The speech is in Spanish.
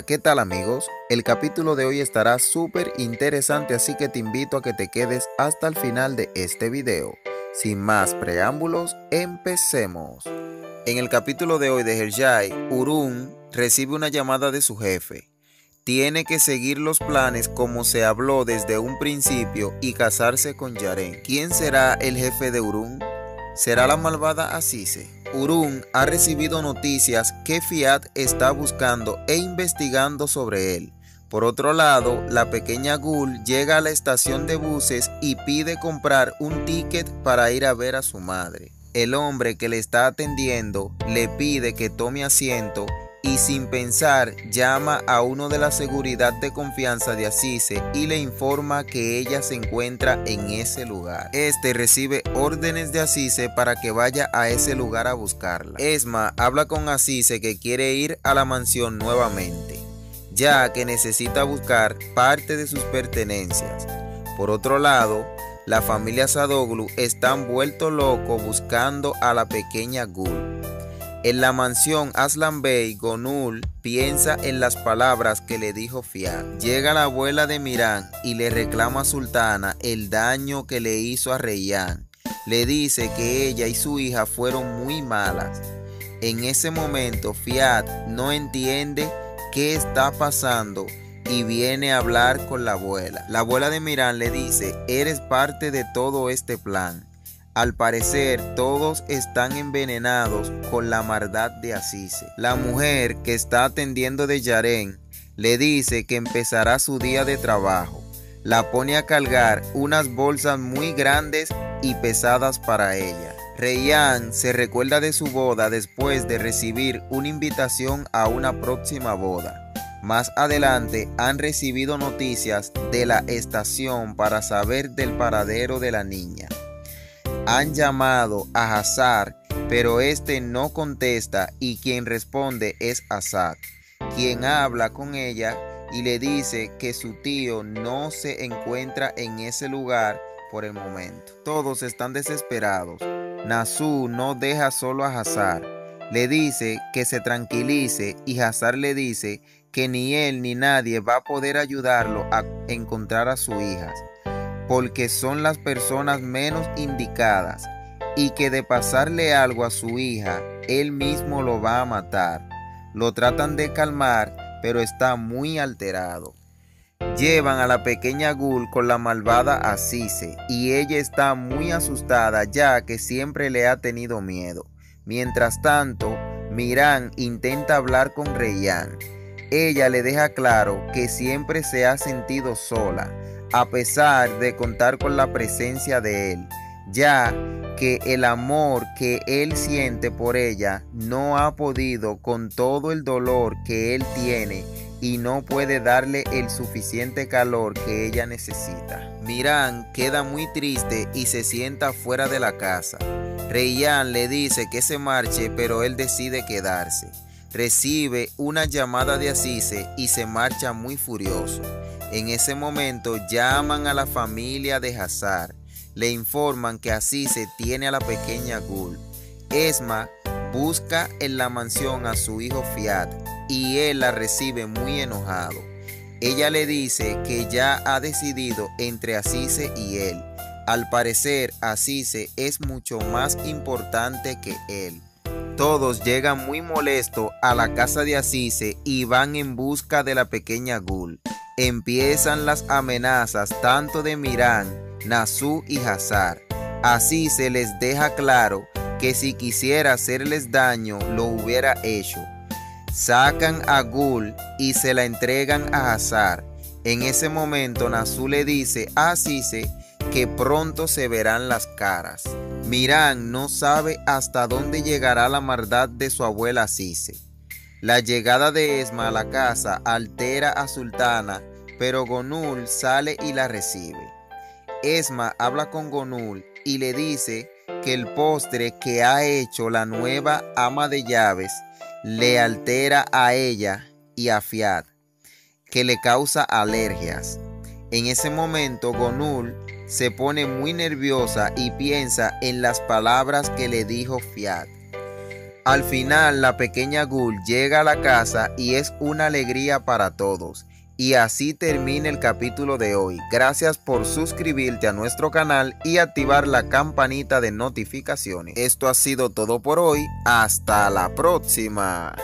Hola, ¿qué tal amigos? El capítulo de hoy estará súper interesante, así que te invito a que te quedes hasta el final de este video. Sin más preámbulos, empecemos. En el capítulo de hoy de Hercai, Urum recibe una llamada de su jefe. Tiene que seguir los planes como se habló desde un principio y casarse con Yaren. ¿Quién será el jefe de Urum? ¿Será la malvada Azize? Urum ha recibido noticias que Fiat está buscando e investigando sobre él. Por otro lado, la pequeña Gul llega a la estación de buses y pide comprar un ticket para ir a ver a su madre. El hombre que le está atendiendo le pide que tome asiento y sin pensar llama a uno de la seguridad de confianza de Azize y le informa que ella se encuentra en ese lugar. Este recibe órdenes de Azize para que vaya a ese lugar a buscarla. Esma habla con Azize que quiere ir a la mansión nuevamente, ya que necesita buscar parte de sus pertenencias. Por otro lado, la familia Sadoglu está vuelto loco buscando a la pequeña Gul. En la mansión Aslan Bey, Gonul piensa en las palabras que le dijo Fiat. Llega la abuela de Mirán y le reclama a Sultana el daño que le hizo a Reyyan. Le dice que ella y su hija fueron muy malas. En ese momento Fiat no entiende qué está pasando y viene a hablar con la abuela. La abuela de Mirán le dice: eres parte de todo este plan. Al parecer todos están envenenados con la maldad de Azize. La mujer que está atendiendo de Yaren le dice que empezará su día de trabajo. La pone a cargar unas bolsas muy grandes y pesadas para ella. Reyyan se recuerda de su boda después de recibir una invitación a una próxima boda. Más adelante han recibido noticias de la estación para saber del paradero de la niña. Han llamado a Hazar, pero este no contesta y quien responde es Azad, quien habla con ella y le dice que su tío no se encuentra en ese lugar por el momento. Todos están desesperados. Nasuh no deja solo a Hazar, le dice que se tranquilice y Hazar le dice que ni él ni nadie va a poder ayudarlo a encontrar a su hija, porque son las personas menos indicadas y que de pasarle algo a su hija, él mismo lo va a matar. Lo tratan de calmar, pero está muy alterado. Llevan a la pequeña Gul con la malvada Azize y ella está muy asustada ya que siempre le ha tenido miedo. Mientras tanto, Mirán intenta hablar con Reyyan. Ella le deja claro que siempre se ha sentido sola, a pesar de contar con la presencia de él, ya que el amor que él siente por ella no ha podido con todo el dolor que él tiene y no puede darle el suficiente calor que ella necesita. Mirán queda muy triste y se sienta fuera de la casa. Reyyan le dice que se marche, pero él decide quedarse. Recibe una llamada de Azize y se marcha muy furioso. En ese momento llaman a la familia de Hazar, le informan que Azize tiene a la pequeña Gul. Esma busca en la mansión a su hijo Fiat y él la recibe muy enojado. Ella le dice que ya ha decidido entre Azize y él. Al parecer Azize es mucho más importante que él. Todos llegan muy molestos a la casa de Azize y van en busca de la pequeña Gul. Empiezan las amenazas tanto de Mirán, Nasuh y Hazar. Azize les deja claro que si quisiera hacerles daño lo hubiera hecho. Sacan a Gul y se la entregan a Hazar. En ese momento Nasuh le dice a Azize que pronto se verán las caras. Mirán no sabe hasta dónde llegará la maldad de su abuela Azize. La llegada de Esma a la casa altera a Sultana, pero Gonul sale y la recibe. Esma habla con Gonul y le dice que el postre que ha hecho la nueva ama de llaves le altera a ella y a Fiat, que le causa alergias. En ese momento Gonul se pone muy nerviosa y piensa en las palabras que le dijo Fiat. Al final, la pequeña Gul llega a la casa y es una alegría para todos. Y así termina el capítulo de hoy. Gracias por suscribirte a nuestro canal y activar la campanita de notificaciones. Esto ha sido todo por hoy. Hasta la próxima.